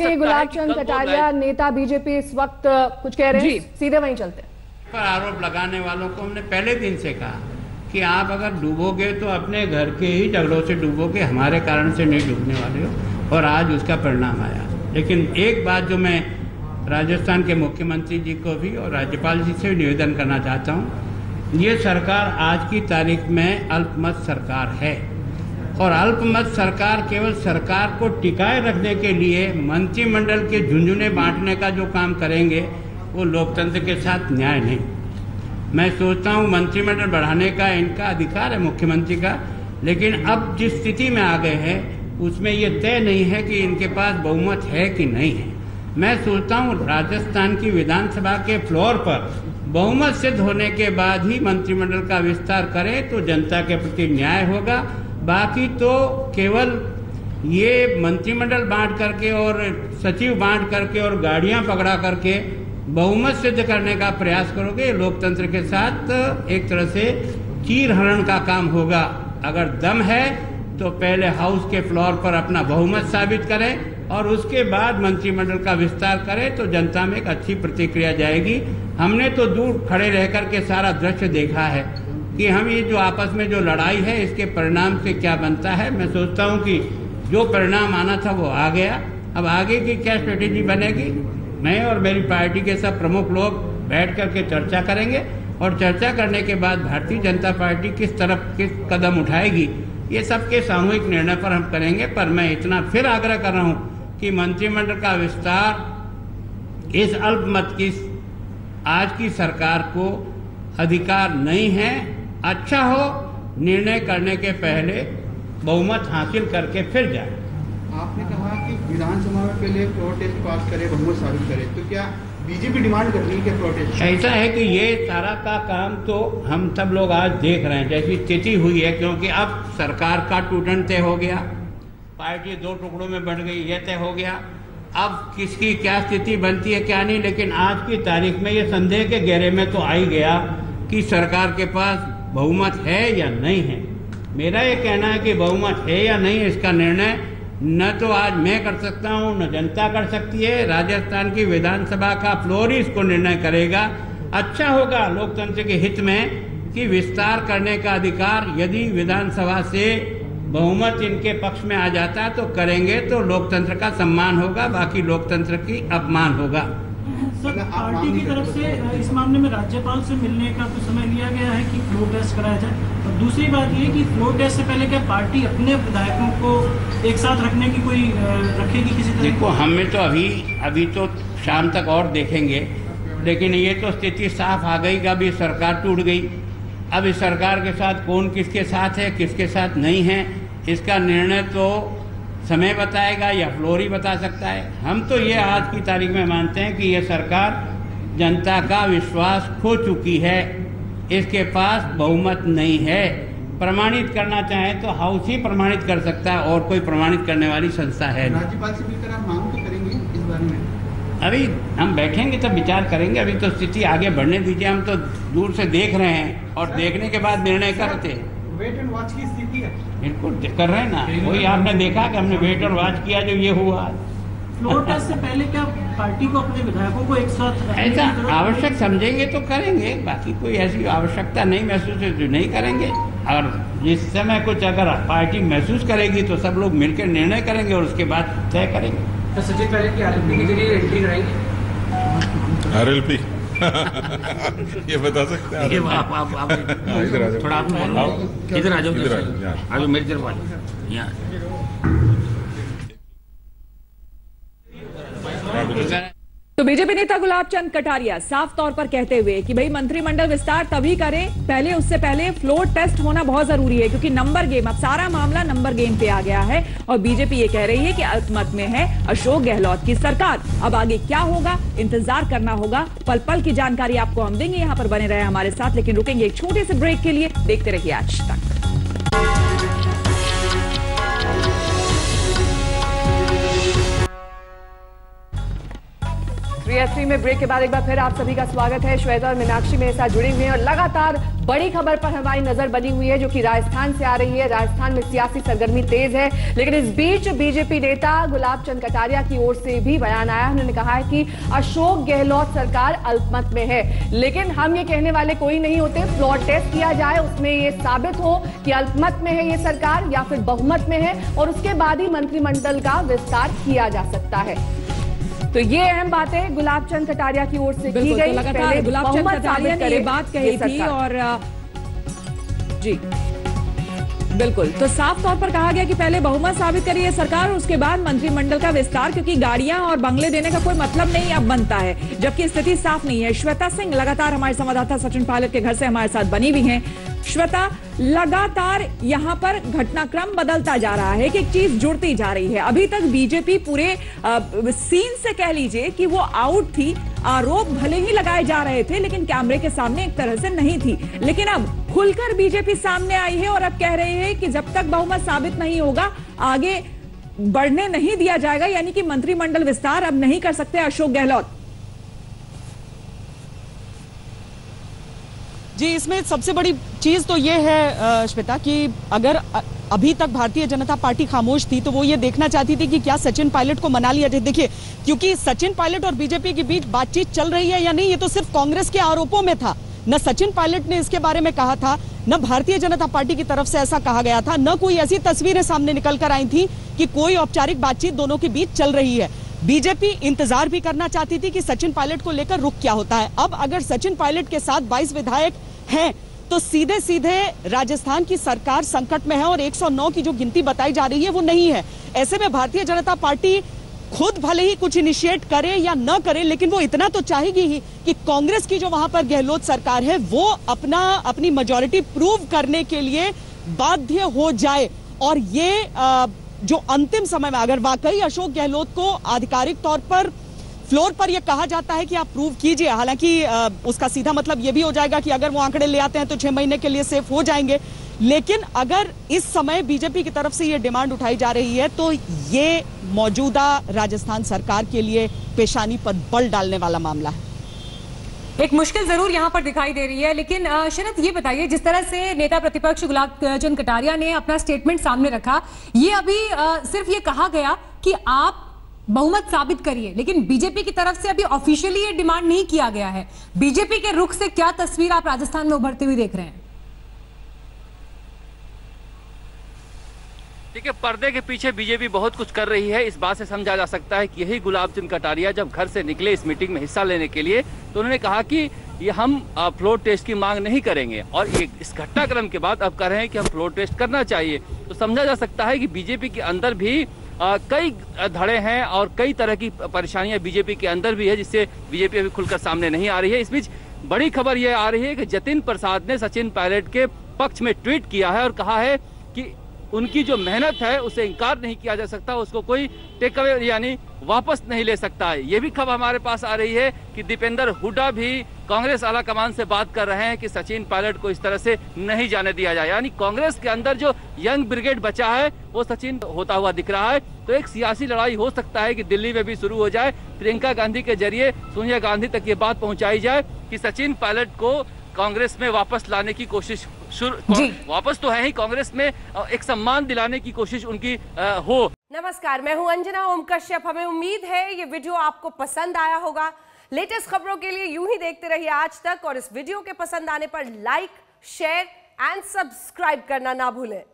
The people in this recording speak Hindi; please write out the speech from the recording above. गुलाबचंद कटारिया नेता बीजेपी इस वक्त कुछ कह रहे हैं, सीधे वहीं चलते हैं। पर आरोप लगाने वालों को हमने पहले दिन से कहा कि आप अगर डूबोगे तो अपने घर के ही झगड़ों से डूबोगे, हमारे कारण से नहीं डूबने वाले हो, और आज उसका परिणाम आया। लेकिन एक बात जो मैं राजस्थान के मुख्यमंत्री जी को भी और राज्यपाल जी से भी निवेदन करना चाहता हूँ, ये सरकार आज की तारीख में अल्पमत सरकार है, और अल्पमत सरकार केवल सरकार को टिकाए रखने के लिए मंत्रिमंडल के झुंझुने बांटने का जो काम करेंगे वो लोकतंत्र के साथ न्याय नहीं। मैं सोचता हूँ मंत्रिमंडल बढ़ाने का इनका अधिकार है मुख्यमंत्री का, लेकिन अब जिस स्थिति में आ गए हैं उसमें ये तय नहीं है कि इनके पास बहुमत है कि नहीं है। मैं सोचता हूँ राजस्थान की विधानसभा के फ्लोर पर बहुमत सिद्ध होने के बाद ही मंत्रिमंडल का विस्तार करें तो जनता के प्रति न्याय होगा। बाकी तो केवल ये मंत्रिमंडल बांट करके और सचिव बांट करके और गाड़ियां पकड़ा करके बहुमत सिद्ध करने का प्रयास करोगे, लोकतंत्र के साथ एक तरह से चीरहरण का काम होगा। अगर दम है तो पहले हाउस के फ्लोर पर अपना बहुमत साबित करें और उसके बाद मंत्रिमंडल का विस्तार करें तो जनता में एक अच्छी प्रतिक्रिया जाएगी। हमने तो दूर खड़े रह करके सारा दृश्य देखा है कि हम ये जो आपस में जो लड़ाई है इसके परिणाम से क्या बनता है। मैं सोचता हूँ कि जो परिणाम आना था वो आ गया, अब आगे की क्या स्ट्रेटेजी बनेगी मैं और मेरी पार्टी के सब प्रमुख लोग बैठ कर के चर्चा करेंगे, और चर्चा करने के बाद भारतीय जनता पार्टी किस तरफ किस कदम उठाएगी ये सबके सामूहिक निर्णय पर हम करेंगे। पर मैं इतना फिर आग्रह कर रहा हूँ कि मंत्रिमंडल का विस्तार इस अल्पमत की आज की सरकार को अधिकार नहीं है। अच्छा हो निर्णय करने के पहले बहुमत हासिल करके फिर जाए। आपने कहा कि विधानसभा में पहले फ्लोर टेस्ट पास करें, बहुमत साबित करें, तो क्या बीजेपी डिमांड कर रही है कि फ्लोर टेस्ट? ऐसा है कि ये सारा का काम तो हम सब लोग आज देख रहे हैं जैसी स्थिति हुई है, क्योंकि अब सरकार का टूटन तय हो गया, पार्टी दो टुकड़ों में बढ़ गई यह तय हो गया, अब किसकी क्या स्थिति बनती है क्या नहीं। लेकिन आज की तारीख में ये संदेह के घेरे में तो आ ही गया कि सरकार के पास बहुमत है या नहीं है। मेरा ये कहना है कि बहुमत है या नहीं इसका निर्णय न तो आज मैं कर सकता हूँ न जनता कर सकती है, राजस्थान की विधानसभा का फ्लोर ही इसको निर्णय करेगा। अच्छा होगा लोकतंत्र के हित में कि विस्तार करने का अधिकार यदि विधानसभा से बहुमत इनके पक्ष में आ जाता है तो करेंगे, तो लोकतंत्र का सम्मान होगा, बाकी लोकतंत्र की अपमान होगा। सर, पार्टी की तरफ से इस मामले में राज्यपाल से मिलने का कुछ समय लिया गया है कि फ्लोर टेस्ट कराया जाए, और दूसरी बात ये कि फ्लोर टेस्ट से पहले क्या पार्टी अपने विधायकों को एक साथ रखने की कोई रखेगी किसी तरह? देखो हमें तो अभी तो शाम तक और देखेंगे, लेकिन ये तो स्थिति साफ आ गई कि अभी सरकार टूट गई, अब इस सरकार के साथ कौन किसके साथ है किसके साथ नहीं है इसका निर्णय तो समय बताएगा या फ्लोर ही बता सकता है। हम तो ये आज की तारीख में मानते हैं कि ये सरकार जनता का विश्वास खो चुकी है, इसके पास बहुमत नहीं है। प्रमाणित करना चाहें तो हाउस ही प्रमाणित कर सकता है, और कोई प्रमाणित करने वाली संस्था है नहीं। राज्यपाल से मिलकर आप मांग तो करेंगे इस बारे में? अभी हम बैठेंगे तब विचार करेंगे, अभी तो स्थिति आगे बढ़ने दीजिए, हम तो दूर से देख रहे हैं और देखने के बाद निर्णय करते हैं। वेट एंड वॉच की स्थिति है, बिल्कुल कर रहे हैं ना, वही आपने देखा कि हमने वेट और वॉच किया जो ये हुआ। फ्लोर टेस्ट से पहले क्या पार्टी को अपने विधायकों को एक साथ ऐसा आवश्यक समझेंगे तो करेंगे, बाकी कोई ऐसी आवश्यकता नहीं महसूस है तो नहीं करेंगे, और जिस समय कुछ अगर पार्टी महसूस करेगी तो सब लोग मिलकर निर्णय करेंगे और उसके बाद तय करेंगे। तो सचिन पायलट की RLP के जरिए एंट्री कराएंगे? RLP ये बता सकते हैं? आप थोड़ा इधर आ जाओ, अभी मेरी तरफ आ जाओ। तो बीजेपी नेता गुलाबचंद कटारिया साफ तौर पर कहते हुए कि भाई मंत्रिमंडल विस्तार तभी करें, पहले उससे पहले फ्लोर टेस्ट होना बहुत जरूरी है, क्योंकि नंबर गेम, अब सारा मामला नंबर गेम पे आ गया है, और बीजेपी ये कह रही है कि अल्पमत में है अशोक गहलोत की सरकार। अब आगे क्या होगा इंतजार करना होगा, पल पल की जानकारी आपको हम देंगे, यहाँ पर बने रहे हमारे साथ। लेकिन रुकेंगे एक छोटे से ब्रेक के लिए, देखते रहिए आज तक। रेफरी में ब्रेक के बाद एक बार फिर आप सभी का स्वागत है। श्वेता और मीनाक्षी मेरे साथ जुड़ी हुई हैं और लगातार बड़ी खबर पर हमारी नजर बनी हुई है जो कि राजस्थान से आ रही है। राजस्थान में सियासी सरगर्मी तेज है, लेकिन इस बीच बीजेपी नेता गुलाबचंद कटारिया की ओर से भी बयान आया। उन्होंने कहा है कि अशोक गहलोत सरकार अल्पमत में है, लेकिन हम ये कहने वाले कोई नहीं होते। फ्लॉर टेस्ट किया जाए, उसमें ये साबित हो कि अल्पमत में है ये सरकार या फिर बहुमत में है, और उसके बाद ही मंत्रिमंडल का विस्तार किया जा सकता है। तो ये अहम बातें गुलाबचंद कटारिया की ओर से की गई। पहले गुलाबचंद कटारिया ने ये बात कही थी और जी बिल्कुल, तो साफ तौर पर कहा गया कि पहले बहुमत साबित करिए सरकार और उसके बाद मंत्रिमंडल का विस्तार, क्योंकि गाड़ियां और बंगले देने का कोई मतलब नहीं अब बनता है, जबकि स्थिति साफ नहीं है। श्वेता सिंह लगातार हमारे संवाददाता सचिन पायलट के घर से हमारे साथ बनी हुई हैं। श्वेता, लगातार यहाँ पर घटनाक्रम बदलता जा रहा है कि एक चीज जुड़ती जा रही है। अभी तक बीजेपी पूरे सीन से कह लीजिए कि वो आउट थी। आरोप भले ही लगाए जा रहे थे लेकिन कैमरे के सामने एक तरह से नहीं थी, लेकिन अब खुलकर बीजेपी सामने आई है और अब कह रही है कि जब तक बहुमत साबित नहीं होगा आगे बढ़ने नहीं दिया जाएगा, यानी कि मंत्रिमंडल विस्तार अब नहीं कर सकते अशोक गहलोत जी। इसमें सबसे बड़ी चीज तो ये है श्वेता कि अगर अभी तक भारतीय जनता पार्टी खामोश थी तो वो ये देखना चाहती थी कि क्या सचिन पायलट को मना लिया जाए। देखिए, क्योंकि सचिन पायलट और बीजेपी के बीच बातचीत चल रही है या नहीं, ये तो सिर्फ कांग्रेस के आरोपों में था। न सचिन पायलट ने इसके बारे में कहा था, न भारतीय जनता पार्टी की तरफ से ऐसा कहा गया था, न कोई ऐसी तस्वीरें सामने निकल कर आई थी कि कोई औपचारिक बातचीत दोनों के बीच चल रही है। बीजेपी इंतजार भी करना चाहती थी कि सचिन पायलट को लेकर रुख क्या होता है। अब अगर सचिन पायलट के साथ 22 विधायक हैं तो सीधे सीधे राजस्थान की सरकार संकट में है और 109 की जो गिनती बताई जा रही है वो नहीं है। ऐसे में भारतीय जनता पार्टी खुद भले ही कुछ इनिशिएट करे या न करे, लेकिन वो इतना तो चाहेगी ही कि कांग्रेस की जो वहां पर गहलोत सरकार है वो अपनी मेजोरिटी प्रूव करने के लिए बाध्य हो जाए। और ये जो अंतिम समय में अगर वाकई अशोक गहलोत को आधिकारिक तौर पर फ्लोर पर यह कहा जाता है कि आप प्रूव कीजिए, हालांकि उसका सीधा मतलब यह भी हो जाएगा कि अगर वो आंकड़े ले आते हैं तो 6 महीने के लिए सेफ हो जाएंगे, लेकिन अगर इस समय बीजेपी की तरफ से यह डिमांड उठाई जा रही है तो ये मौजूदा राजस्थान सरकार के लिए पेशानी पर बल डालने वाला मामला है। एक मुश्किल जरूर यहाँ पर दिखाई दे रही है, लेकिन शरद ये बताइए, जिस तरह से नेता प्रतिपक्ष गुलाबचंद कटारिया ने अपना स्टेटमेंट सामने रखा, ये अभी सिर्फ ये कहा गया कि आप बहुमत साबित करिए, लेकिन बीजेपी की तरफ से अभी ऑफिशियली ये डिमांड नहीं किया गया है। बीजेपी के रुख से क्या तस्वीर आप राजस्थान में उभरते हुए देख रहे हैं? देखिए, पर्दे के पीछे बीजेपी बहुत कुछ कर रही है, इस बात से समझा जा सकता है कि यही गुलाबचंद कटारिया जब घर से निकले इस मीटिंग में हिस्सा लेने के लिए तो उन्होंने कहा कि ये हम फ्लोर टेस्ट की मांग नहीं करेंगे, और इस घटनाक्रम के बाद अब कह रहे हैं कि हम फ्लोर टेस्ट करना चाहिए। तो समझा जा सकता है कि बीजेपी के अंदर भी कई धड़े हैं और कई तरह की परेशानियां बीजेपी के अंदर भी है, जिससे बीजेपी अभी खुलकर सामने नहीं आ रही है। इस बीच बड़ी खबर यह आ रही है कि जतिन प्रसाद ने सचिन पायलट के पक्ष में ट्वीट किया है और कहा है कि उनकी जो मेहनत है उसे इंकार नहीं किया जा सकता, उसको कोई टेक अवे यानी वापस नहीं ले सकता है। ये भी खबर हमारे पास आ रही है कि दीपेंद्र हुड्डा भी कांग्रेस आला कमान से बात कर रहे हैं कि सचिन पायलट को इस तरह से नहीं जाने दिया जाए, यानी कांग्रेस के अंदर जो यंग ब्रिगेड बचा है वो सचिन होता हुआ दिख रहा है। तो एक सियासी लड़ाई हो सकता है कि दिल्ली में भी शुरू हो जाए, प्रियंका गांधी के जरिए सोनिया गांधी तक ये बात पहुंचाई जाए कि सचिन पायलट को कांग्रेस में वापस लाने की कोशिश वापस तो है ही, कांग्रेस में एक सम्मान दिलाने की कोशिश उनकी हो। नमस्कार, मैं हूं अंजना ओम कश्यप। हमें उम्मीद है ये वीडियो आपको पसंद आया होगा। लेटेस्ट खबरों के लिए यूं ही देखते रहिए आज तक, और इस वीडियो के पसंद आने पर लाइक, शेयर एंड सब्सक्राइब करना ना भूलें।